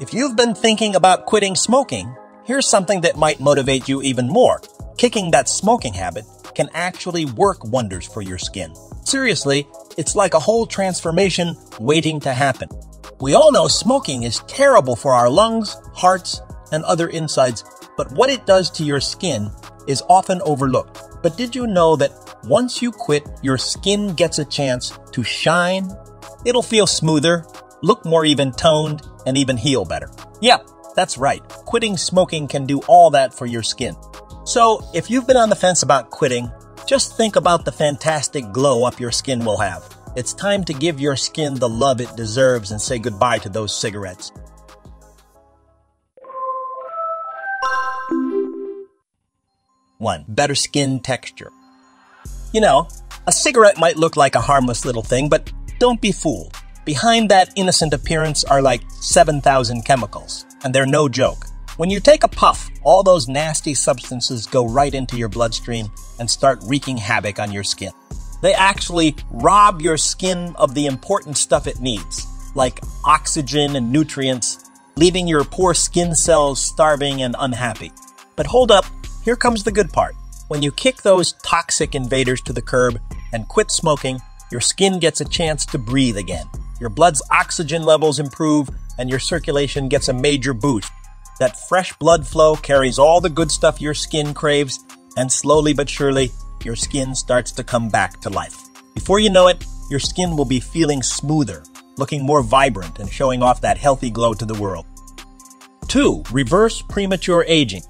If you've been thinking about quitting smoking, here's something that might motivate you even more. Kicking that smoking habit can actually work wonders for your skin. Seriously, it's like a whole transformation waiting to happen. We all know smoking is terrible for our lungs, hearts, and other insides, but what it does to your skin is often overlooked. But did you know that once you quit, your skin gets a chance to shine? It'll feel smoother, look more even toned, and even heal better. Yep, that's right. Quitting smoking can do all that for your skin. So if you've been on the fence about quitting, just think about the fantastic glow up your skin will have. It's time to give your skin the love it deserves and say goodbye to those cigarettes. One, better skin texture. You know, a cigarette might look like a harmless little thing, but don't be fooled. Behind that innocent appearance are like 7,000 chemicals, and they're no joke. When you take a puff, all those nasty substances go right into your bloodstream and start wreaking havoc on your skin. They actually rob your skin of the important stuff it needs, like oxygen and nutrients, leaving your poor skin cells starving and unhappy. But hold up, here comes the good part. When you kick those toxic invaders to the curb and quit smoking, your skin gets a chance to breathe again. Your blood's oxygen levels improve and your circulation gets a major boost. That fresh blood flow carries all the good stuff your skin craves, and slowly but surely, your skin starts to come back to life. Before you know it, your skin will be feeling smoother, looking more vibrant, and showing off that healthy glow to the world. 2. Reverse premature aging.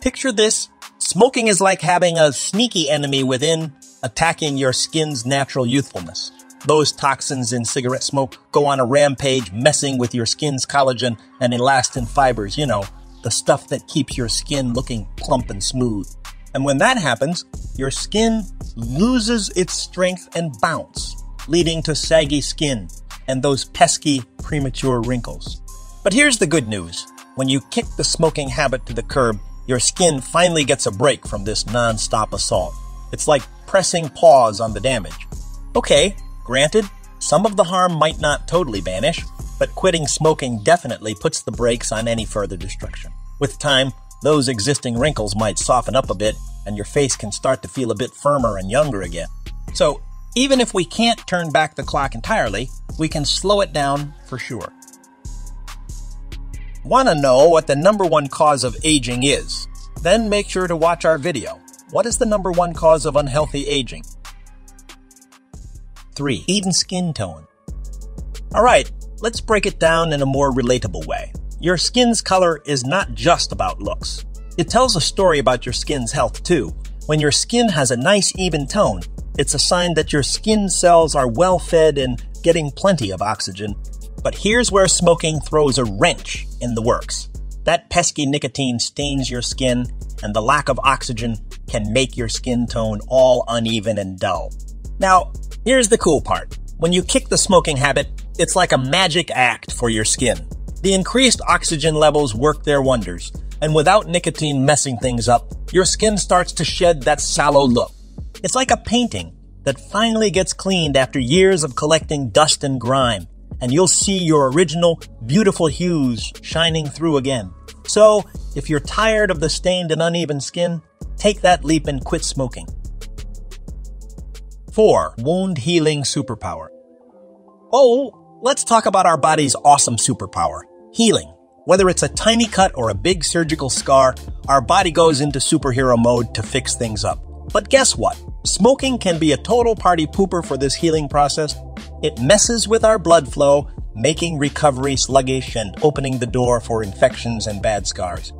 Picture this. Smoking is like having a sneaky enemy within, attacking your skin's natural youthfulness. Those toxins in cigarette smoke go on a rampage, messing with your skin's collagen and elastin fibers, you know, the stuff that keeps your skin looking plump and smooth. And when that happens, your skin loses its strength and bounce, leading to saggy skin and those pesky premature wrinkles. But here's the good news. When you kick the smoking habit to the curb, your skin finally gets a break from this non-stop assault. It's like pressing pause on the damage. Okay, granted, some of the harm might not totally vanish, but quitting smoking definitely puts the brakes on any further destruction. With time, those existing wrinkles might soften up a bit, and your face can start to feel a bit firmer and younger again. So, even if we can't turn back the clock entirely, we can slow it down for sure. Want to know what the #1 cause of aging is? Then make sure to watch our video, What is the #1 cause of unhealthy aging? 3. Even skin tone. Alright, let's break it down in a more relatable way. Your skin's color is not just about looks. It tells a story about your skin's health too. When your skin has a nice even tone, it's a sign that your skin cells are well fed and getting plenty of oxygen. But here's where smoking throws a wrench in the works. That pesky nicotine stains your skin, and the lack of oxygen can make your skin tone all uneven and dull. Now, here's the cool part. When you kick the smoking habit, it's like a magic act for your skin. The increased oxygen levels work their wonders, and without nicotine messing things up, your skin starts to shed that sallow look. It's like a painting that finally gets cleaned after years of collecting dust and grime, and you'll see your original, beautiful hues shining through again. So, if you're tired of the stained and uneven skin, take that leap and quit smoking. 4. Wound healing superpower. Oh, let's talk about our body's awesome superpower, healing. Whether it's a tiny cut or a big surgical scar, our body goes into superhero mode to fix things up. But guess what? Smoking can be a total party pooper for this healing process. It messes with our blood flow, making recovery sluggish and opening the door for infections and bad scars.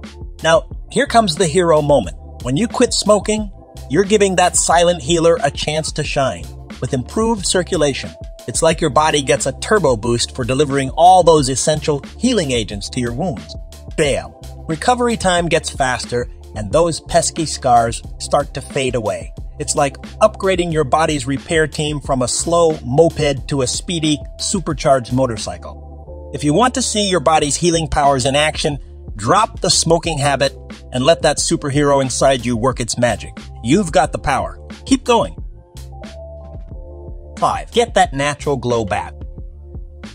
Now, here comes the hero moment. When you quit smoking, you're giving that silent healer a chance to shine. With improved circulation, it's like your body gets a turbo boost for delivering all those essential healing agents to your wounds. Bam! Recovery time gets faster, and those pesky scars start to fade away. It's like upgrading your body's repair team from a slow moped to a speedy, supercharged motorcycle. If you want to see your body's healing powers in action, drop the smoking habit and let that superhero inside you work its magic. You've got the power. Keep going. 5. Get that natural glow back.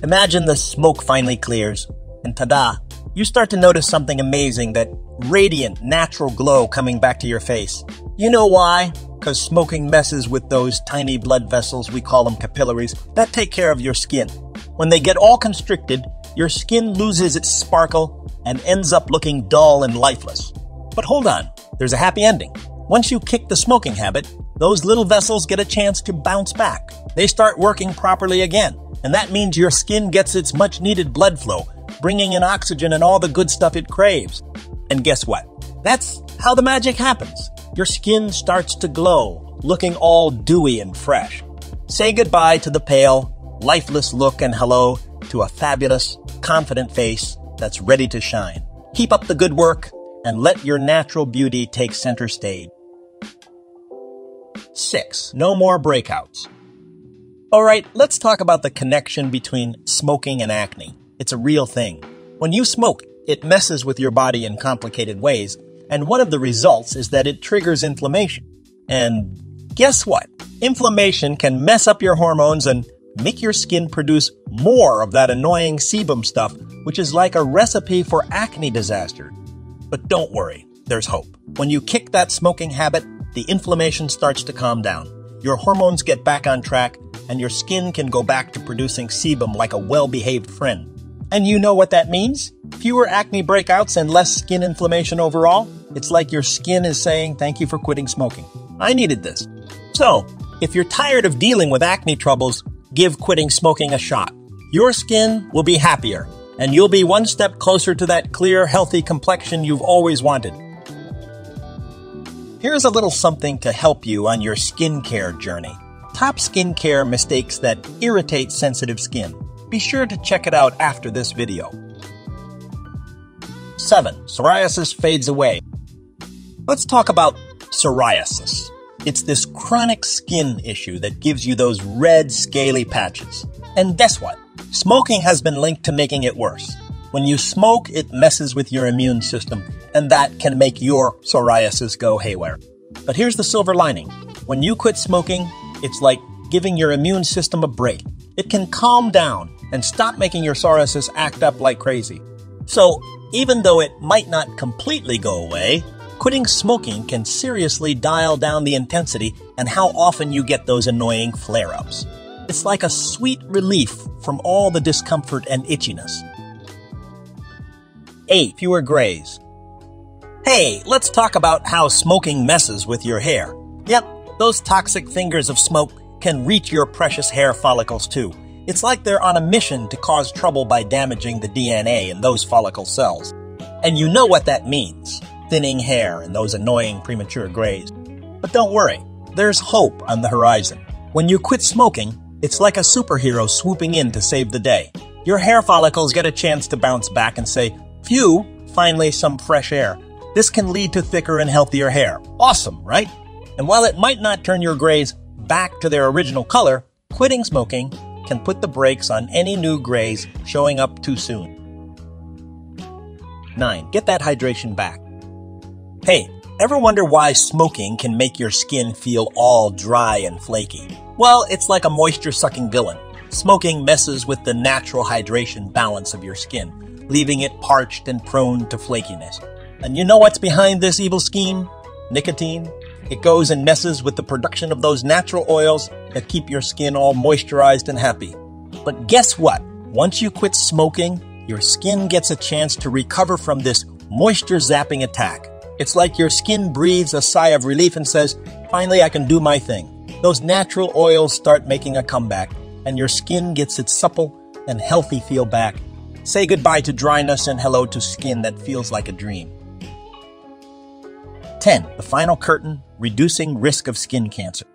Imagine the smoke finally clears, and ta-da, you start to notice something amazing, that radiant, natural glow coming back to your face. You know why? Because smoking messes with those tiny blood vessels, we call them capillaries, that take care of your skin. When they get all constricted, your skin loses its sparkle and ends up looking dull and lifeless. But hold on, there's a happy ending. Once you kick the smoking habit, those little vessels get a chance to bounce back. They start working properly again, and that means your skin gets its much-needed blood flow, bringing in oxygen and all the good stuff it craves. And guess what? That's how the magic happens. Your skin starts to glow, looking all dewy and fresh. Say goodbye to the pale, lifeless look and hello to a fabulous, confident face that's ready to shine. Keep up the good work and let your natural beauty take center stage. 6. No more breakouts. Alright, let's talk about the connection between smoking and acne. It's a real thing. When you smoke, it messes with your body in complicated ways, and one of the results is that it triggers inflammation. And guess what? Inflammation can mess up your hormones and make your skin produce more of that annoying sebum stuff, which is like a recipe for acne disaster. But don't worry, there's hope. When you kick that smoking habit, the inflammation starts to calm down. Your hormones get back on track, and your skin can go back to producing sebum like a well-behaved friend. And you know what that means? Fewer acne breakouts and less skin inflammation overall. It's like your skin is saying, thank you for quitting smoking. I needed this. So, if you're tired of dealing with acne troubles, give quitting smoking a shot. Your skin will be happier, and you'll be one step closer to that clear, healthy complexion you've always wanted. Here's a little something to help you on your skincare journey. Top skincare mistakes that irritate sensitive skin. Be sure to check it out after this video. 7. Psoriasis fades away. Let's talk about psoriasis. It's this chronic skin issue that gives you those red, scaly patches. And guess what? Smoking has been linked to making it worse. When you smoke, it messes with your immune system, and that can make your psoriasis go haywire. But here's the silver lining. When you quit smoking, it's like giving your immune system a break. It can calm down and stop making your psoriasis act up like crazy. So, even though it might not completely go away, quitting smoking can seriously dial down the intensity and how often you get those annoying flare-ups. It's like a sweet relief from all the discomfort and itchiness. 8. Fewer grays. Hey, let's talk about how smoking messes with your hair. Yep, those toxic fingers of smoke can reach your precious hair follicles too. It's like they're on a mission to cause trouble by damaging the DNA in those follicle cells. And you know what that means. Thinning hair and those annoying premature grays. But don't worry, there's hope on the horizon. When you quit smoking, it's like a superhero swooping in to save the day. Your hair follicles get a chance to bounce back and say, phew, finally some fresh air. This can lead to thicker and healthier hair. Awesome, right? And while it might not turn your grays back to their original color, quitting smoking can put the brakes on any new grays showing up too soon. 9. Get that hydration back. Hey, ever wonder why smoking can make your skin feel all dry and flaky? Well, it's like a moisture-sucking villain. Smoking messes with the natural hydration balance of your skin, leaving it parched and prone to flakiness. And you know what's behind this evil scheme? Nicotine. It goes and messes with the production of those natural oils that keep your skin all moisturized and happy. But guess what? Once you quit smoking, your skin gets a chance to recover from this moisture-zapping attack. It's like your skin breathes a sigh of relief and says, finally I can do my thing. Those natural oils start making a comeback, and your skin gets its supple and healthy feel back. Say goodbye to dryness and hello to skin that feels like a dream. 10. The final curtain. Reducing risk of skin cancer.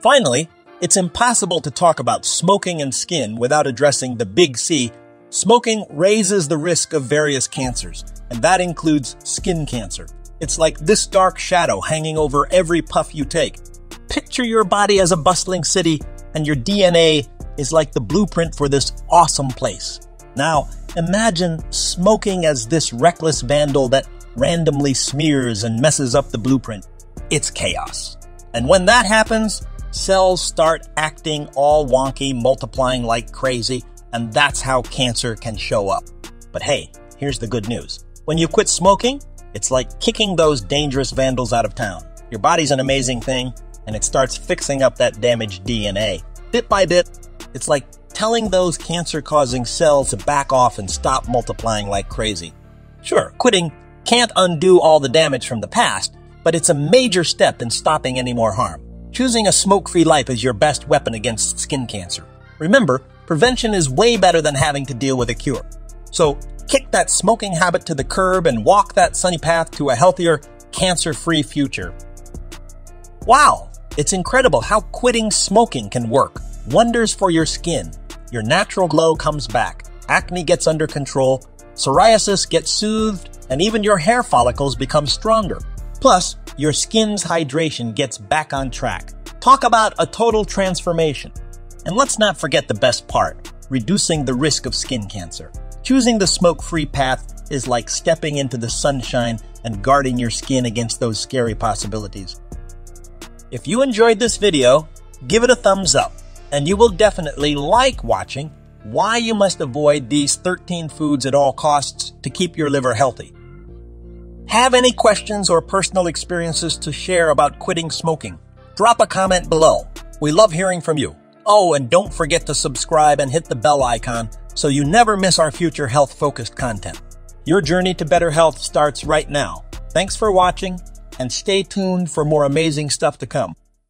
Finally, it's impossible to talk about smoking and skin without addressing the big C. Smoking raises the risk of various cancers, and that includes skin cancer. It's like this dark shadow hanging over every puff you take. Picture your body as a bustling city, and your DNA is like the blueprint for this awesome place. Now, imagine smoking as this reckless vandal that randomly smears and messes up the blueprint. It's chaos. And when that happens, cells start acting all wonky, multiplying like crazy, and that's how cancer can show up. But hey, here's the good news. When you quit smoking, it's like kicking those dangerous vandals out of town. Your body's an amazing thing, and it starts fixing up that damaged DNA. Bit by bit, it's like telling those cancer-causing cells to back off and stop multiplying like crazy. Sure, quitting can't undo all the damage from the past, but it's a major step in stopping any more harm. Choosing a smoke-free life is your best weapon against skin cancer. Remember, prevention is way better than having to deal with a cure. So kick that smoking habit to the curb and walk that sunny path to a healthier, cancer-free future. Wow, it's incredible how quitting smoking can work. Wonders for your skin. Your natural glow comes back. Acne gets under control. Psoriasis gets soothed. And even your hair follicles become stronger. Plus, your skin's hydration gets back on track. Talk about a total transformation. And let's not forget the best part, reducing the risk of skin cancer. Choosing the smoke-free path is like stepping into the sunshine and guarding your skin against those scary possibilities. If you enjoyed this video, give it a thumbs up, and you will definitely like watching why you must avoid these 13 foods at all costs to keep your liver healthy. Have any questions or personal experiences to share about quitting smoking? Drop a comment below. We love hearing from you. Oh, and don't forget to subscribe and hit the bell icon so you never miss our future health-focused content. Your journey to better health starts right now. Thanks for watching, and stay tuned for more amazing stuff to come.